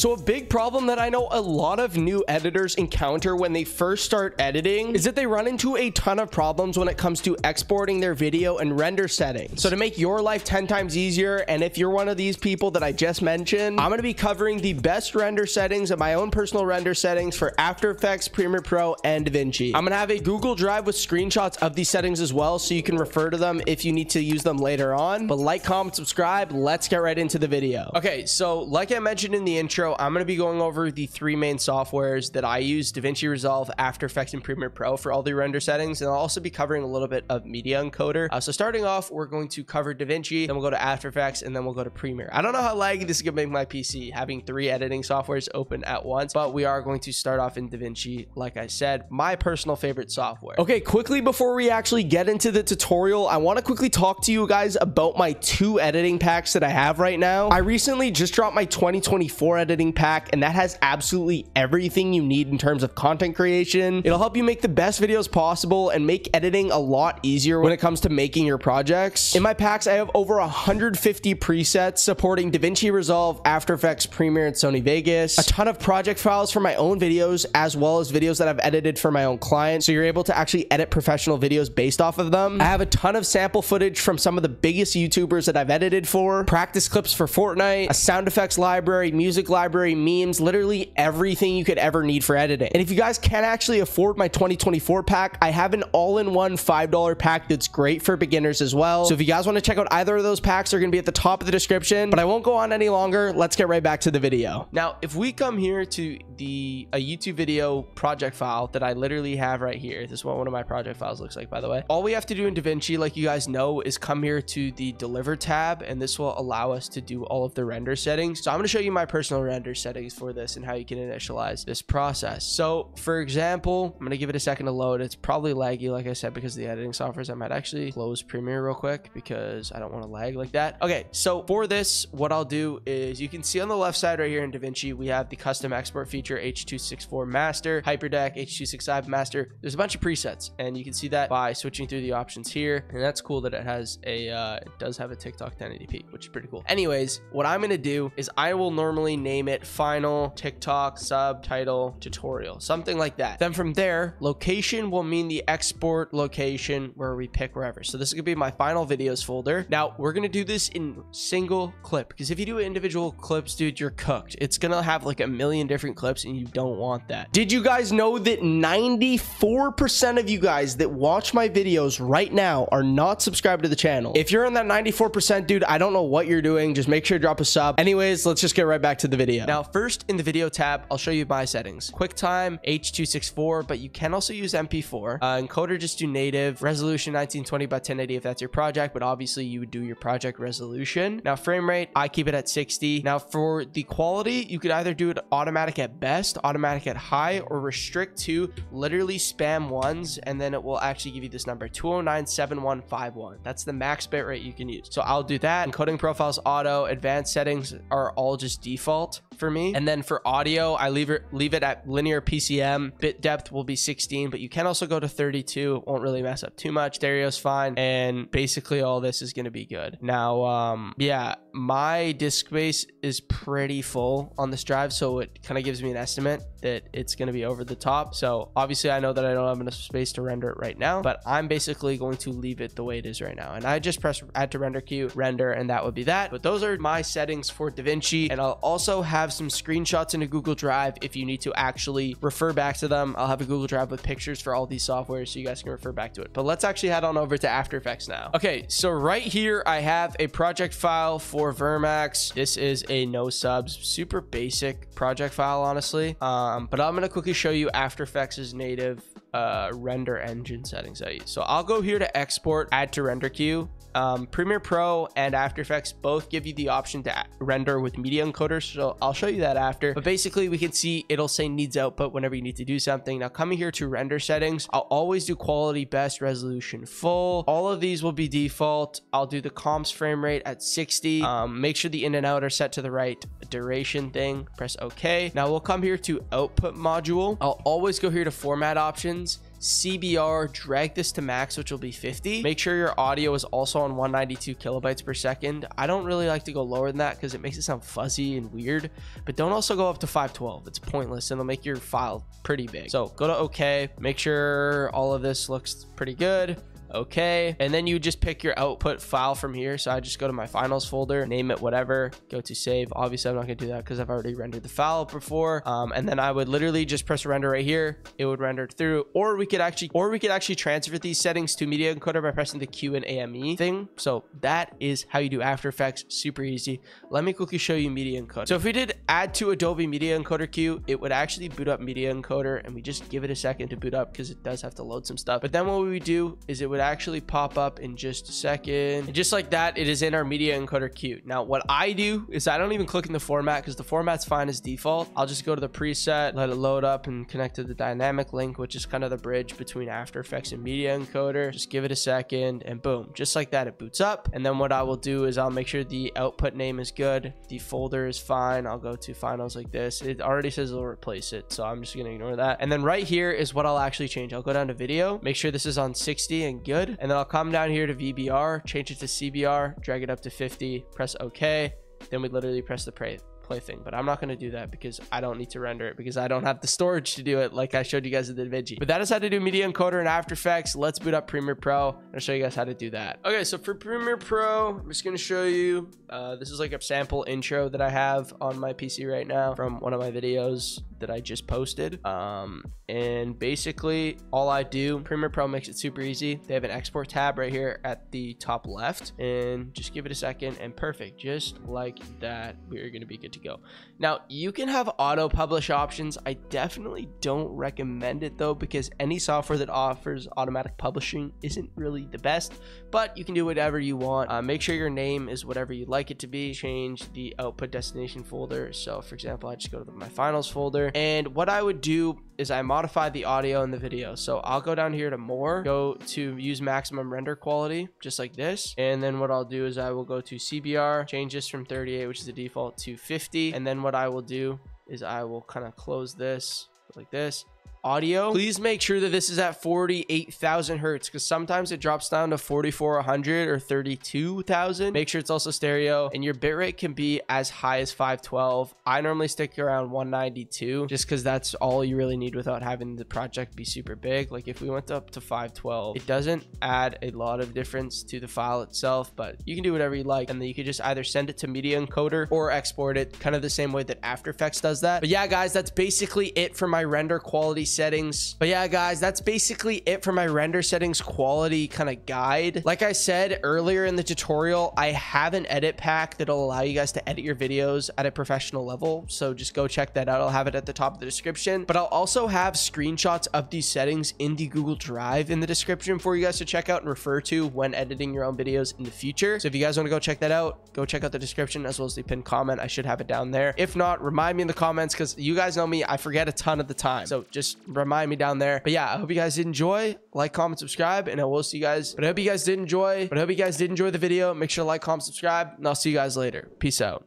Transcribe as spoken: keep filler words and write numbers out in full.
So a big problem that I know a lot of new editors encounter when they first start editing is that they run into a ton of problems when it comes to exporting their video and render settings. So to make your life ten times easier, and if you're one of these people that I just mentioned, I'm going to be covering the best render settings and my own personal render settings for After Effects, Premiere Pro, and DaVinci. I'm going to have a Google Drive with screenshots of these settings as well, so you can refer to them if you need to use them later on. But like, comment, subscribe, let's get right into the video. Okay, so like I mentioned in the intro, I'm going to be going over the three main softwares that I use: DaVinci Resolve, After Effects, and Premiere Pro for all the render settings, and I'll also be covering a little bit of Media Encoder. Uh, so starting off, we're going to cover DaVinci, then we'll go to After Effects, and then we'll go to Premiere. I don't know how laggy this is going to make my P C, having three editing softwares open at once, but we are going to start off in DaVinci, like I said, my personal favorite software. Okay, quickly before we actually get into the tutorial, I want to quickly talk to you guys about my two editing packs that I have right now. I recently just dropped my twenty twenty-four editing pack, and that has absolutely everything you need in terms of content creation. It'll help you make the best videos possible and make editing a lot easier when it comes to making your projects. In my packs, I have over one hundred fifty presets supporting DaVinci Resolve, After Effects, Premiere, and Sony Vegas, a ton of project files for my own videos, as well as videos that I've edited for my own clients, so you're able to actually edit professional videos based off of them. I have a ton of sample footage from some of the biggest YouTubers that I've edited for, practice clips for Fortnite, a sound effects library, music library, memes, literally everything you could ever need for editing. And if you guys can't actually afford my twenty twenty-four pack, I have an all-in-one five dollar pack that's great for beginners as well. So if you guys want to check out either of those packs, they're going to be at the top of the description, but I won't go on any longer. Let's get right back to the video. Now, if we come here to the a YouTube video project file that I literally have right here, this is what one of my project files looks like, by the way. All we have to do in DaVinci, like you guys know, is come here to the deliver tab, and this will allow us to do all of the render settings. So I'm going to show you my personal render settings for this and how you can initialize this process. So for example, I'm going to give it a second to load. It's probably laggy, like I said, because of the editing softwares. I might actually close Premiere real quick because I don't want to lag like that. Okay, so for this, what I'll do is, you can see on the left side right here in DaVinci, we have the custom export feature, H two sixty-four master, HyperDeck, H two sixty-five master. There's a bunch of presets, and you can see that by switching through the options here. And that's cool that it has a uh, it does have a TikTok ten eighty p, which is pretty cool. Anyways, what I'm going to do is I will normally name it Final TikTok Subtitle Tutorial, something like that. Then from there, location will mean the export location where we pick wherever. So this is going to be my final videos folder. Now we're going to do this in single clip, because if you do individual clips, dude, you're cooked. It's going to have like a million different clips, and you don't want that. Did you guys know that ninety-four percent of you guys that watch my videos right now are not subscribed to the channel? If you're in that ninety-four percent, dude, I don't know what you're doing. Just make sure to drop a sub. Anyways, let's just get right back to the video. Now, first in the video tab, I'll show you my settings. QuickTime, H two sixty-four, but you can also use M P four. Uh, encoder, just do native. Resolution nineteen twenty by ten eighty if that's your project, but obviously you would do your project resolution. Now, frame rate, I keep it at sixty. Now, for the quality, you could either do it automatic at best, automatic at high, or restrict to literally spam ones, and then it will actually give you this number, two oh nine seven one five one. That's the max bit rate you can use. So I'll do that. Encoding profiles auto, advanced settings are all just default for me. And then for audio, I leave it leave it at linear P C M. Bit depth will be sixteen, but you can also go to thirty-two. It won't really mess up too much. Stereo's fine, and basically all this is going to be good. Now, um, yeah, my disk space is pretty full on this drive, so it kind of gives me an estimate that it's going to be over the top. So obviously I know that I don't have enough space to render it right now, but I'm basically going to leave it the way it is right now. And I just press add to render queue, render, and that would be that. But those are my settings for DaVinci, and I'll also have some screenshots in a Google Drive if you need to actually refer back to them. I'll have a Google Drive with pictures for all these softwares, so you guys can refer back to it. But let's actually head on over to After Effects now. Okay, so right here I have a project file for Vermax. This is a no subs, super basic project file, honestly. Um, but I'm going to quickly show you After Effects' native uh render engine settings I use. So I'll go here to export, add to render queue. um Premiere Pro and After Effects both give you the option to render with media encoder, so I'll show you that after. But basically we can see it'll say needs output whenever you need to do something. Now coming here to render settings, I'll always do quality best, resolution full. All of these will be default. I'll do the comps frame rate at sixty. Um make sure the in and out are set to the right duration thing. Press OK. Now we'll come here to output module. I'll always go here to format options, C B R, drag this to max, which will be fifty. Make sure your audio is also on one ninety-two kilobytes per second. I don't really like to go lower than that because it makes it sound fuzzy and weird, but don't also go up to five twelve. It's pointless and it'll make your file pretty big. So go to okay, make sure all of this looks pretty good. Okay, and then you just pick your output file from here. So I just go to my finals folder, name it whatever, go to save. Obviously I'm not gonna do that because I've already rendered the file before, um and then I would literally just press render right here. It would render through, or we could actually or we could actually transfer these settings to Media Encoder by pressing the Q and A M E thing. So that is how you do After Effects, super easy. Let me quickly show you Media Encoder. So if we did add to Adobe Media Encoder queue, it would actually boot up Media Encoder, and we just give it a second to boot up because it does have to load some stuff. But then what we do is it would actually pop up in just a second, and just like that, it is in our Media Encoder queue. Now what I do is I don't even click in the format because the format's fine as default. I'll just go to the preset, let it load up, and connect to the dynamic link, which is kind of the bridge between After Effects and Media Encoder. Just give it a second, and boom, just like that, it boots up. And then what I will do is I'll make sure the output name is good, the folder is fine. I'll go to finals like this. It already says it'll replace it, so I'm just gonna ignore that. And then right here is what I'll actually change. I'll go down to video, make sure this is on sixty and good, and then I'll come down here to V B R, change it to C B R, drag it up to fifty, press OK, then we literally press the play thing. But I'm not going to do that because I don't need to render it, because I don't have the storage to do it like I showed you guys in the DaVinci. But that is how to do Media Encoder and After Effects. Let's boot up Premiere Pro and I'll show you guys how to do that. Okay, so for Premiere Pro, I'm just going to show you, uh, this is like a sample intro that I have on my P C right now from one of my videos that I just posted. Um, and basically all I do, Premiere Pro makes it super easy. They have an export tab right here at the top left, and just give it a second, and perfect. Just like that, we're going to be good to go. Now you can have auto publish options. I definitely don't recommend it though, because any software that offers automatic publishing isn't really the best, but you can do whatever you want. Uh, make sure your name is whatever you'd like it to be. Change the output destination folder. So for example, I just go to my finals folder, and what I would do is I modify the audio and the video. So I'll go down here to more, go to use maximum render quality, just like this. And then what I'll do is I will go to C B R, change this from thirty-eight, which is the default, to fifty. And then what I will do is I will kind of close this like this. Audio, please make sure that this is at forty-eight thousand hertz, because sometimes it drops down to forty-four hundred or thirty-two thousand. Make sure it's also stereo, and your bitrate can be as high as five twelve. I normally stick around one ninety-two just because that's all you really need without having the project be super big. Like if we went up to five twelve, it doesn't add a lot of difference to the file itself, but you can do whatever you like. And then you could just either send it to Media Encoder or export it kind of the same way that After Effects does that. But yeah guys, that's basically it for my render quality settings. But yeah guys, that's basically it for my render settings quality kind of guide. Like I said earlier in the tutorial, I have an edit pack that'll allow you guys to edit your videos at a professional level, so just go check that out. I'll have it at the top of the description, but I'll also have screenshots of these settings in the Google Drive in the description for you guys to check out and refer to when editing your own videos in the future. So if you guys want to go check that out, go check out the description as well as the pinned comment. I should have it down there. If not, remind me in the comments, because you guys know me, I forget a ton of the time, so just remind me down there. But yeah, I hope you guys did enjoy. Like, comment, subscribe, and I will see you guys. But I hope you guys did enjoy. But I hope you guys did enjoy the video. Make sure to like, comment, subscribe, and I'll see you guys later. Peace out.